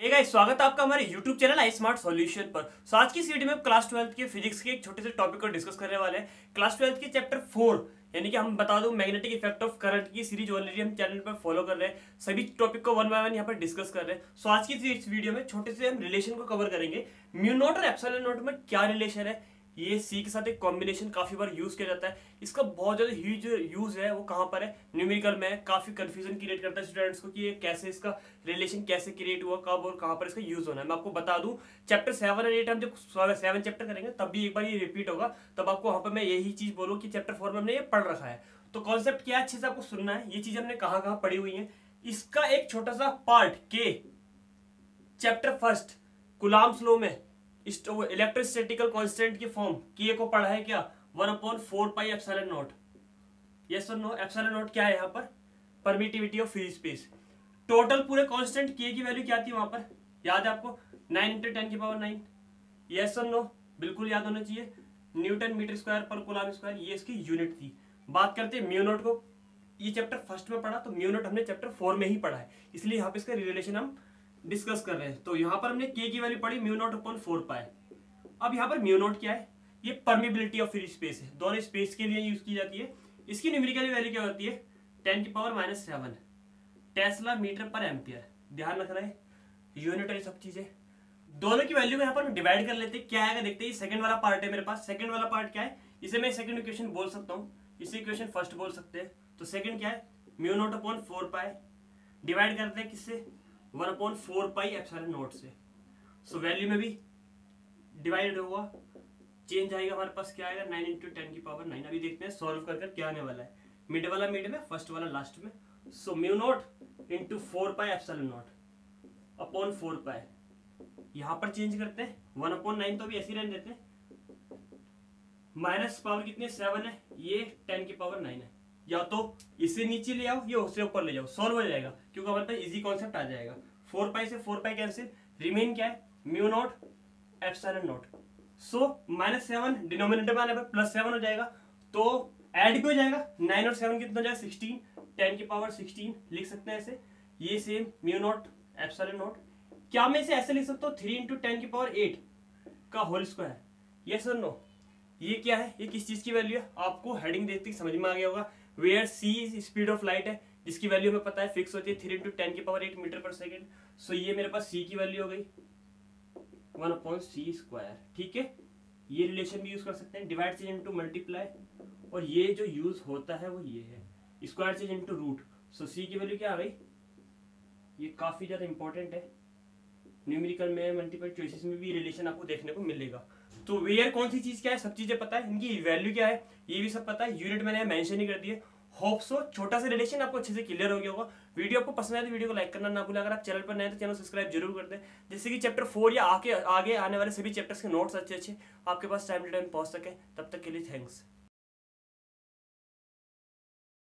Hey guys, स्वागत है आपका हमारे YouTube channel I smart solution पर। सो आज की इस वीडियो में क्लास 12th के फिजिक्स के एक छोटे से टॉपिक को डिस्कस करने वाले हैं। क्लास 12th के चैप्टर 4 यानी कि हम बता दूं मैग्नेटिक इफेक्ट ऑफ करंट की सीरीज ऑलरेडी हम चैनल पर फॉलो कर रहे हैं। सभी टॉपिक को वन बाय वन यहाँ पर डिस्कस कर रहे हैं। सो आज की इस वीडियो में छोटे से हम रिलेशन को कवर करेंगे। μ0 और ε0 में क्या रिलेशन है, ये C के साथ एक कॉम्बिनेशन काफ़ी बार यूज़ किया जाता है। इसका बहुत ज़्यादा ह्यूज यूज़ है, वो कहाँ पर है, न्यूमेरिकल में। काफ़ी कन्फ्यूजन क्रिएट करता है स्टूडेंट्स को कि ये कैसे, इसका रिलेशन कैसे क्रिएट हुआ, कब और कहाँ पर इसका यूज़ होना है। मैं आपको बता दूं चैप्टर 7 और 8 हम जब 7 चैप्टर करेंगे तब भी एक बार ये रिपीट होगा, तब आपको वहाँ पर मैं यही चीज़ बोलूँ कि चैप्टर 4 में हमने ये पढ़ रखा है। तो कॉन्सेप्ट क्या अच्छे से आपको सुनना है, ये चीज़ हमने कहाँ पढ़ी हुई है। इसका एक छोटा सा पार्ट के चैप्टर 1 कूलाम्स लॉ में इलेक्ट्रोस्टैटिकल कांस्टेंट की फॉर्म के को पढ़ा है क्या, 1/4 पाई एप्सिलॉन नॉट। यस और नो, एप्सिलॉन नॉट क्या है यहाँ पर, permittivity of free space. Total पूरे कांस्टेंट के की वैल्यू क्या थी वहां पर, याद है आपको, 9 × 10⁹ यस और नो, बिल्कुल याद होना चाहिए। न्यूटन मीटर स्क्वायर पर कूलम स्क्वायर, ये इसकी यूनिट थी। बात करते हैं μ0 को, ये चैप्टर 1 में पढ़ा, तो μ0 हमने चैप्टर 4 में ही पढ़ा है, इसलिए यहाँ पे इसका रिलेशन हम डिस्कस कर रहे हैं। तो यहाँ पर हमने के की वैल्यू पढ़ी μ0/4 पाई। अब यहाँ पर μ0 क्या है, ये परमिबिलिटी ऑफ फ्री स्पेस है, दोनों स्पेस के लिए यूज की जाती है। इसकी न्यूमेरिकल वैल्यू क्या होती है, 10⁻⁷ टेस्ला मीटर पर एम्पियर। ध्यान रखना है, यूनिट और सब चीजें, दोनों की वैल्यू को यहाँ पर डिवाइड कर लेते हैं। क्या आएगा देखते हैं। सेकंड वाला पार्ट है मेरे पास, सेकंड वाला पार्ट क्या है, इसे मैं सेकंड इक्वेशन बोल सकता हूँ, इसे इक्वेशन 1 बोल सकते हैं। तो सेकंड क्या है, μ0/4 पाई डिवाइड करते हैं किससे, 1/4 पाई एप्सिलॉन नॉट से। सो वैल्यू में भी डिवाइडेड होगा, चेंज आएगा हमारे पास, क्या आएगा 9 × 10⁹। अभी देखते हैं सॉल्व कर कर क्या आने वाला है, मिड वाला मिड में, फर्स्ट वाला लास्ट में। सो μ0 × 4 पाई एप्सिलॉन नॉट/4 पाई यहाँ पर चेंज करते हैं, 1/9 तो अभी ऐसे ही रहने देते हैं। माइनस पावर कितने, 7 है, ये 10⁹ है। या तो इसे नीचे ले आओ या उससे ऊपर ले जाओ, सॉल्व हो जाएगा क्योंकि हमारे पास इजी कॉन्सेप्ट आ जाएगा। 4 पाई से 4 पाई कैंसिल, रिमेन क्या है μ0 ε0। सो -7 डिनोमिनेटर में आने पर +7 हो जाएगा, तो ऐड भी हो जाएगा। 9 और 7 कितना हो जाएगा, 16, 10⁹ लिख सकते हैं ऐसे। ये सेम μ0 ε0। क्या मैं इसे ऐसे लिख सकता हूँ, 3 × 10⁸ यस और नो। ये क्या है, ये किस चीज़ की वैल्यू है, आपको हेडिंग देखते समझ में आ गया होगा। Where c speed of light है, जिसकी वैल्यू हमें पता है फिक्स होती है 3 × 10⁸ मीटर पर सेकेंड। सो ये मेरे पास c की वैल्यू हो गई 1/c²। ठीक है, ये रिलेशन भी यूज कर सकते हैं, डिवाइड चेंज इनटू मल्टीप्लाई, और ये जो यूज होता है वो ये है, square change into root. So c की वैल्यू क्या आ गई, ये काफ़ी ज़्यादा इंपॉर्टेंट है, न्यूमेरिकल में मल्टीपल चॉइसेस में भी रिलेशन आपको देखने को मिलेगा। तो वेयर कौन सी चीज़ क्या है, सब चीज़ें पता है, इनकी वैल्यू क्या है ये भी सब पता है, यूनिट मैंने मेंशन ही कर दी है। होप सो छोटा सा रिलेशन आपको अच्छे से क्लियर हो गया होगा। वीडियो आपको पसंद आए तो वीडियो को लाइक करना ना भूलें। अगर आप चैनल पर नए तो चैनल सब्सक्राइब जरूर कर दें, जिससे कि चैप्टर 4 या आगे आने वाले सभी चैप्टर्स के नोट्स अच्छे आपके पास टाइम टू टाइम पहुँच सकें। तब तक के लिए थैंक्स।